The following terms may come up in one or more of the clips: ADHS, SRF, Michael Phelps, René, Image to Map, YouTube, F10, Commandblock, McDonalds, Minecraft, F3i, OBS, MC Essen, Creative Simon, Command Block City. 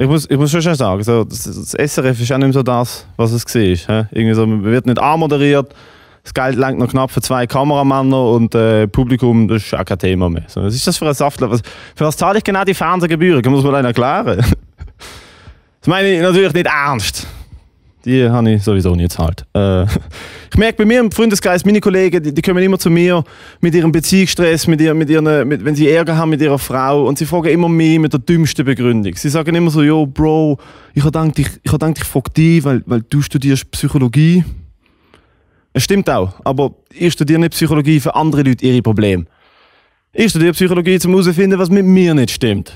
Ich muss schon sagen, so, das SRF ist auch nicht mehr so das, was es war. Irgendwie so, man wird nicht anmoderiert, das Geld langt noch knapp für 2 Kameramänner und Publikum, das ist auch kein Thema mehr. So, was ist das für ein Saftler? Für was zahle ich genau die Fernsehgebühren? Kann man das mal erklären? Das meine ich natürlich nicht ernst. Die habe ich sowieso nie gezahlt. Ich merke bei mir im Freundeskreis, meine Kollegen, die kommen immer zu mir mit ihrem Beziehungsstress, wenn sie Ärger haben mit ihrer Frau, und sie fragen immer mich mit der dümmsten Begründung. Sie sagen immer so, jo Bro, ich habe gedacht, ich frage dich, weil du studierst Psychologie. Es stimmt auch, aber ich studiere nicht Psychologie für andere Leute ihre Probleme. Ich studiere Psychologie, um herauszufinden, was mit mir nicht stimmt.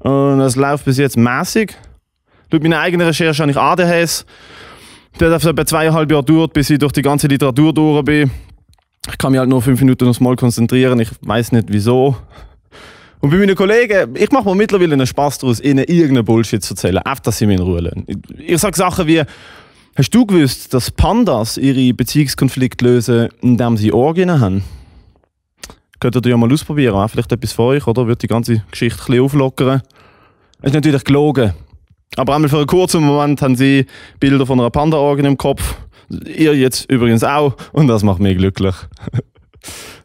Und das läuft bis jetzt mäßig. Durch meine eigene Recherche habe ich ADHS. Das hat etwa 2,5 Jahre gedauert, bis ich durch die ganze Literatur durch bin. Ich kann mich halt nur 5 Minuten aufs Mal konzentrieren, ich weiß nicht wieso. Und bei meinen Kollegen, ich mache mir mittlerweile einen Spaß daraus, ihnen irgendeinen Bullshit zu erzählen, einfach, dass sie mich in Ruhe lassen. Ich sage Sachen wie, hast du gewusst, dass Pandas ihre Beziehungskonflikte lösen, indem sie Orgien haben? Könntet ihr ja mal ausprobieren, vielleicht etwas für euch, oder? Würde die ganze Geschichte ein bisschen auflockern. Es ist natürlich gelogen. Aber einmal für einen kurzen Moment haben sie Bilder von einer Panda-Orgien im Kopf. Ihr jetzt übrigens auch. Und das macht mich glücklich.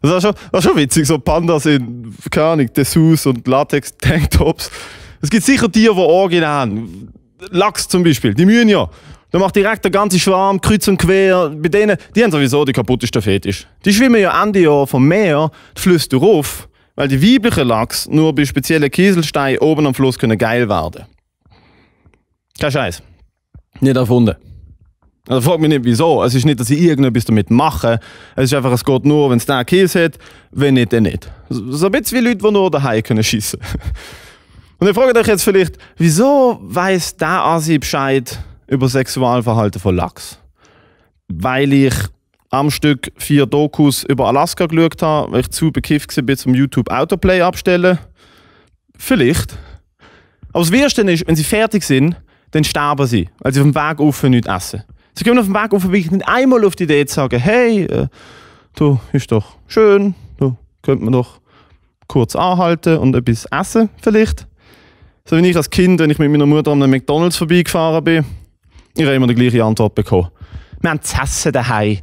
Das ist schon witzig. So Pandas in, keine Ahnung, Dessous und Latex-Tanktops. Es gibt sicher Tiere, die Orgien haben. Lachs zum Beispiel. Die mühen ja. Da macht direkt der ganze Schwarm kreuz und quer. Bei denen, die haben sowieso die kaputtesten Fetisch. Die schwimmen ja Ende Jahr vom Meer die Flüsse drauf, weil die weiblichen Lachs nur bei speziellen Kieselsteinen oben am Fluss können geil werden. Kein Scheiß. Nicht erfunden. Also frag mich nicht wieso. Es ist nicht, dass ich irgendetwas damit mache. Es ist einfach, es geht nur, wenn es den Kies hat. Wenn nicht, dann nicht. So ein bisschen wie Leute, die nur daheim können schiessen. Und ich frage euch jetzt vielleicht, wieso weiss der Asi Bescheid über Sexualverhalten von Lachs? Weil ich am Stück 4 Dokus über Alaska geschaut habe, weil ich zu bekifft war, zum YouTube Autoplay abstellen. Vielleicht. Aber das Wirste ist, wenn sie fertig sind, dann sterben sie, weil sie auf dem Weg rauf nichts essen. Sie kommen auf dem Weg rauf wirklich nicht einmal auf die Idee zu sagen, hey, du ist doch schön, du könnte man doch kurz anhalten und etwas essen vielleicht. So wie ich als Kind, wenn ich mit meiner Mutter an einem McDonalds vorbeigefahren bin, ich habe immer die gleiche Antwort bekommen. Wir haben zu essen daheim.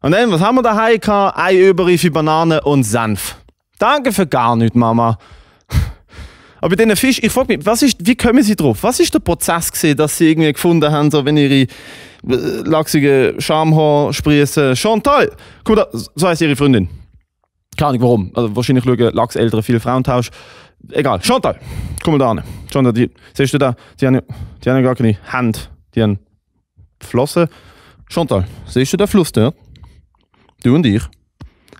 Und dann, was haben wir daheim gehabt? Ei, überreife Banane und Senf. Danke für gar nichts, Mama. Aber bei diesen Fischen, ich frage mich, wie kommen sie drauf? Was ist der Prozess gewesen, dass sie irgendwie gefunden haben, so wenn ihre lachsigen Schamhaare sprießen? Chantal! Guck mal, so heisst ihre Freundin. Keine Ahnung warum. Also wahrscheinlich schauen Lachsältere viel Frauentausch. Egal. Chantal! Komm mal da hin. Chantal, siehst du da? Die haben gar keine Hände. Die haben Flossen. Chantal, siehst du den Fluss dort? Du und ich.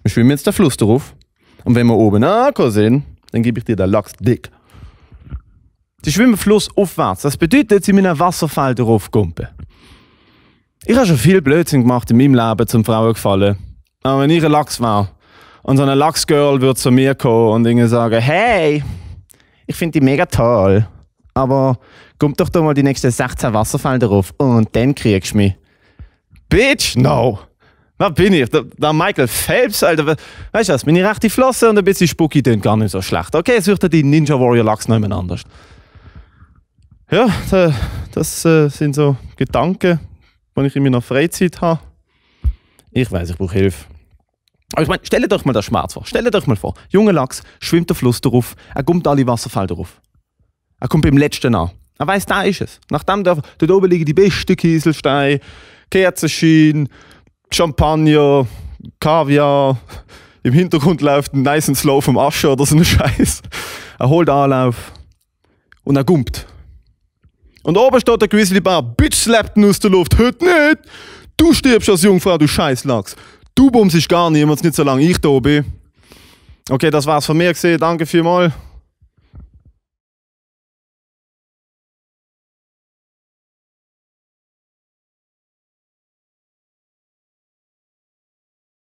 Wir schwimmen jetzt den Fluss drauf. Und wenn wir oben ankommen sind, dann gebe ich dir den Lachs dick. Sie schwimmen flussaufwärts. Das bedeutet, sie müssen einen Wasserfall draufkumpen. Ich habe schon viel Blödsinn gemacht in meinem Leben, zum Frauen gefallen. Aber wenn ich ein Lachs war und so eine Lachsgirl würde zu mir kommen und ihnen sagen, hey, ich finde die mega toll, aber komm doch da mal die nächsten 16 Wasserfälle drauf und dann kriegst du mich. Bitch, no! Wer bin ich? Der Michael Phelps, Alter. Weißt du was? Meine rechte Flosse und ein bisschen Spucki tönt gar nicht so schlecht. Okay, sucht er die Ninja Warrior Lachs nebeneinander anders. Ja, das sind so Gedanken, die ich in meiner Freizeit habe. Ich weiß, ich brauche Hilfe. Aber ich meine, stell dir doch mal den Schmerz vor. Stell dir doch mal vor, junger Lachs schwimmt den Fluss drauf, er kommt alle Wasserfälle drauf. Er kommt beim letzten an. Er weiß, da ist es. Nachdem dort oben liegen die besten Kieselsteine, Kerzenschein, Champagner, Kaviar. Im Hintergrund läuft ein Nice and Slow vom Asche oder so ein Scheiß. Er holt Anlauf und er gumpt. Und oben steht der Grizzlybar, Bitch slappt ihn aus der Luft, heute nicht! Du stirbst als Jungfrau, du Scheißlachs! Du bumsst gar niemals, nicht so lange ich da bin. Okay, das war's von mir gesehen, danke vielmals.